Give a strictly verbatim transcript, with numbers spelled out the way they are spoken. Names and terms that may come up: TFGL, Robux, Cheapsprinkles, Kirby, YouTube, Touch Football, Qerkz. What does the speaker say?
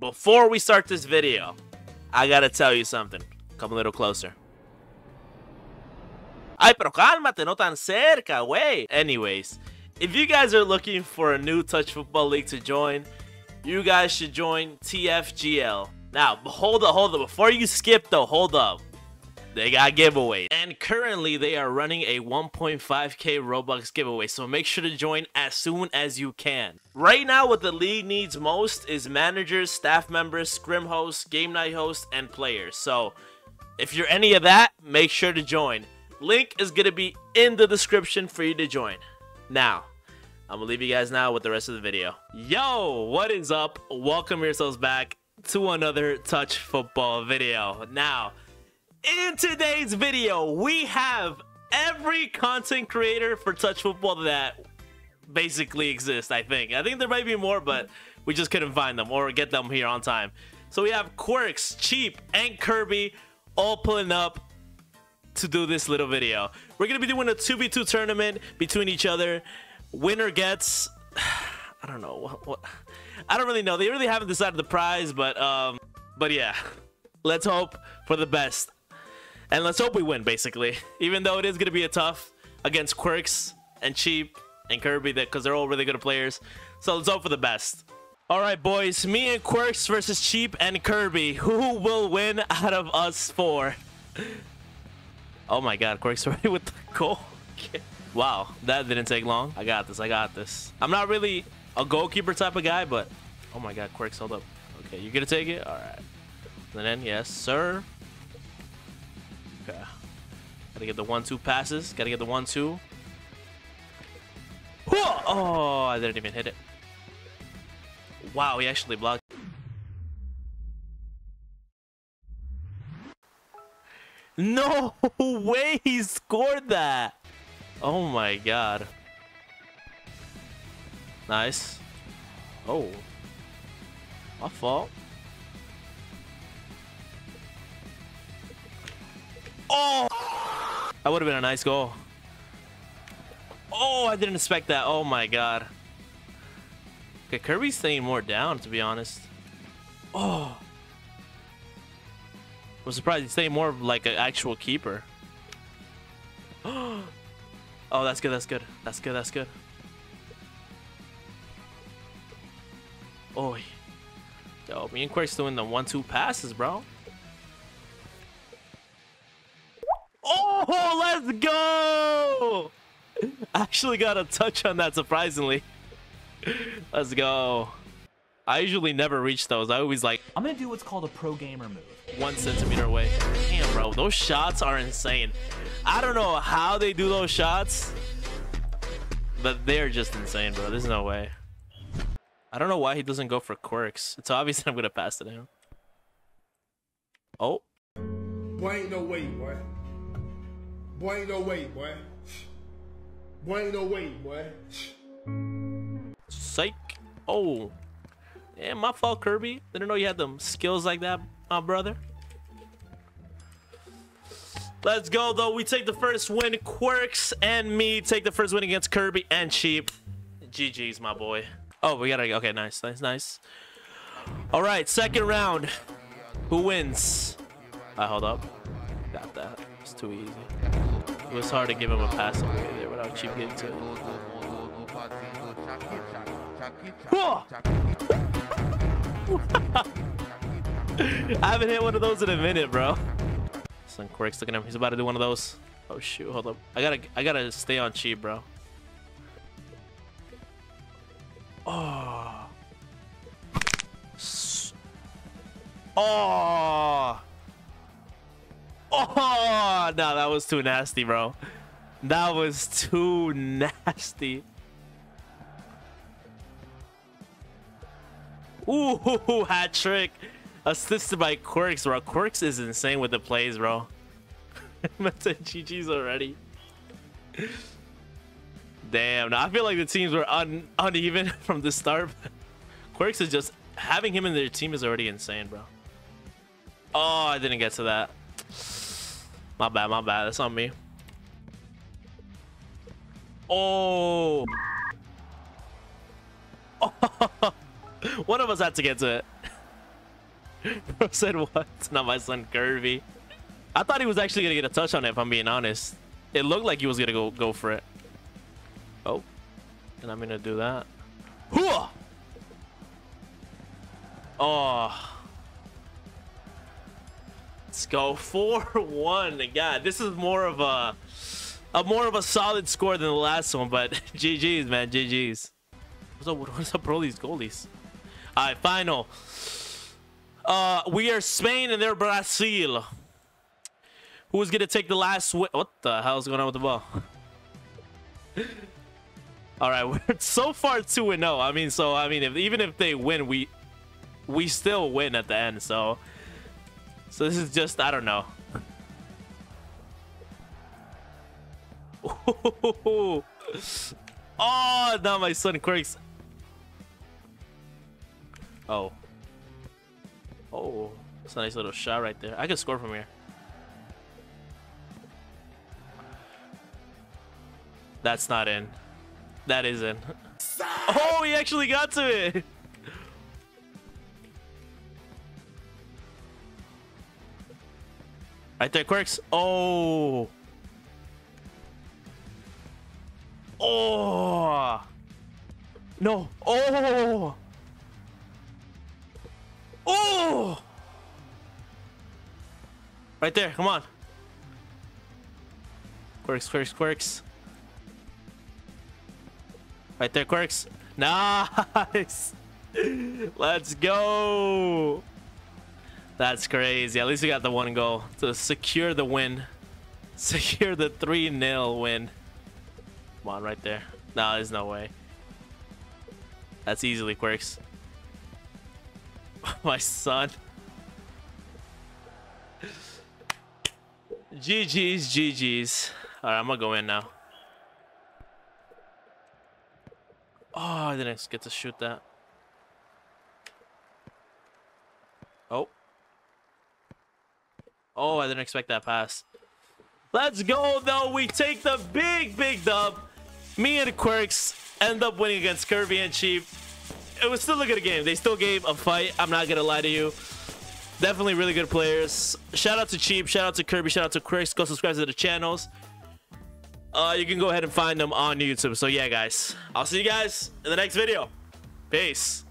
before we start this video, I gotta tell you something. Come a little closer. Ay, pero cálmate, no tan cerca, wey. Anyways, if you guys are looking for a new Touch Football League to join, you guys should join T F G L. Now, hold up, hold up. Before you skip though, hold up. They got giveaways. And currently they are running a one point five K Robux giveaway, so make sure to join as soon as you can. Right now what the league needs most is managers, staff members, scrim hosts, game night hosts, and players. So if you're any of that, make sure to join. Link is going to be in the description for you to join. Now, I'm going to leave you guys now with the rest of the video. Yo, what is up? Welcome yourselves back to another Touch Football video. Now, in today's video, we have every content creator for Touch Football that basically exists, I think. I think there might be more, but we just couldn't find them or get them here on time. So we have Qerkz, Cheap, and Kirby all pulling up to do this little video. We're going to be doing a two v two tournament between each other. Winner gets... I don't know. What, what, I don't really know. They really haven't decided the prize, but, um, but yeah. Let's hope for the best. And let's hope we win, basically. Even though it is going to be a tough against Qerkz and Cheap and Kirby, because they're all really good players. So let's hope for the best. All right, boys. Me and Qerkz versus Cheap and Kirby. Who will win out of us four? Oh my God, Qerkz already with the goal. Okay. Wow, that didn't take long. I got this. I got this. I'm not really a goalkeeper type of guy, but oh my God, Qerkz, hold up. Okay, you gonna take it? All right. And then yes, sir. Okay. Gotta get the one-two passes. Gotta get the one-two. Oh, I didn't even hit it. Wow, he actually blocked. No way he scored that. Oh my God. Nice. Oh. My fault. Oh! That would have been a nice goal. Oh, I didn't expect that. Oh my God. Okay, Kirby's staying more down, to be honest. Oh. I'm surprised he's staying more like an actual keeper. Oh, that's good. That's good. That's good. That's good. Oh, yo, me and Qerkz doing the one-two passes, bro. Oh, let's go! I actually got a touch on that, surprisingly. Let's go. I usually never reach those. I always like... I'm going to do what's called a pro gamer move. One centimeter away. Damn, bro. Those shots are insane. I don't know how they do those shots, but they're just insane, bro. There's no way. I don't know why he doesn't go for Qerkz. It's obvious that I'm going to pass to him. Oh. Boy, ain't no way, boy. Boy, ain't no way, boy. Boy, ain't no way, boy. Psych. Oh. Yeah, my fault, Kirby. Didn't know you had them skills like that, my brother. Let's go, though. We take the first win. Qerkz and me take the first win against Kirby and Cheap. G G's, my boy. Oh, we gotta... Okay, nice, nice, nice. All right, second round. Who wins? All right, hold up. Got that. It's too easy. It was hard to give him a pass away there without Cheap getting to it. Whoa! I haven't hit one of those in a minute, bro. Son Qerkz, look at him. He's about to do one of those. Oh shoot, hold up. I gotta I gotta stay on Cheap, bro. Oh. Oh. Oh, no, that was too nasty, bro. That was too nasty. Ooh, hat trick. Assisted by Qerkz, bro. Qerkz is insane with the plays, bro. I'm at G G's already. Damn, I feel like the teams were un uneven from the start. Qerkz is just... Having him in their team is already insane, bro. Oh, I didn't get to that. My bad, my bad. That's on me. Oh. Oh. One of us had to get to it. Bro said what? It's not my son Kirby. I thought he was actually gonna get a touch on it, if I'm being honest. It looked like he was gonna go go for it. Oh. And I'm gonna do that. Hooah! Oh. Let's go. four one. God, this is more of a a more of a solid score than the last one, but G G's, man, G G's. What's up, what's up, bro? These goalies. Alright, final. Uh, we are Spain and they're Brazil. Who's gonna take the last win? What the hell's going on with the ball? All right, we're so far two and oh. I mean, so I mean, if, even if they win, we we still win at the end. So, so this is just I don't know. Ooh. Oh, now my son Qerkz. Oh. Oh, that's a nice little shot right there. I could score from here. That's not in. That is in. Oh, he actually got to it. Right there, Qerkz. Oh. Oh. No. Oh. Oh! Right there, come on. Qerkz, Qerkz, Qerkz. Right there, Qerkz. Nice! Let's go! That's crazy. At least we got the one goal to secure the win. Secure the three nil win. Come on, right there. Nah, there's no way. That's easily Qerkz. My son. G G's, G G's. All right, I'm gonna go in now. Oh, I didn't get to shoot that. Oh. Oh, I didn't expect that pass. Let's go, though. We take the big, big dub. Me and Qerkz end up winning against Kirby and Cheap. It was still a good game. They still gave a fight. I'm not gonna lie to you. Definitely really good players. Shout out to Cheap. Shout out to Kirby. Shout out to Qerkz. Go subscribe to the channels. Uh, you can go ahead and find them on YouTube. So yeah, guys. I'll see you guys in the next video. Peace.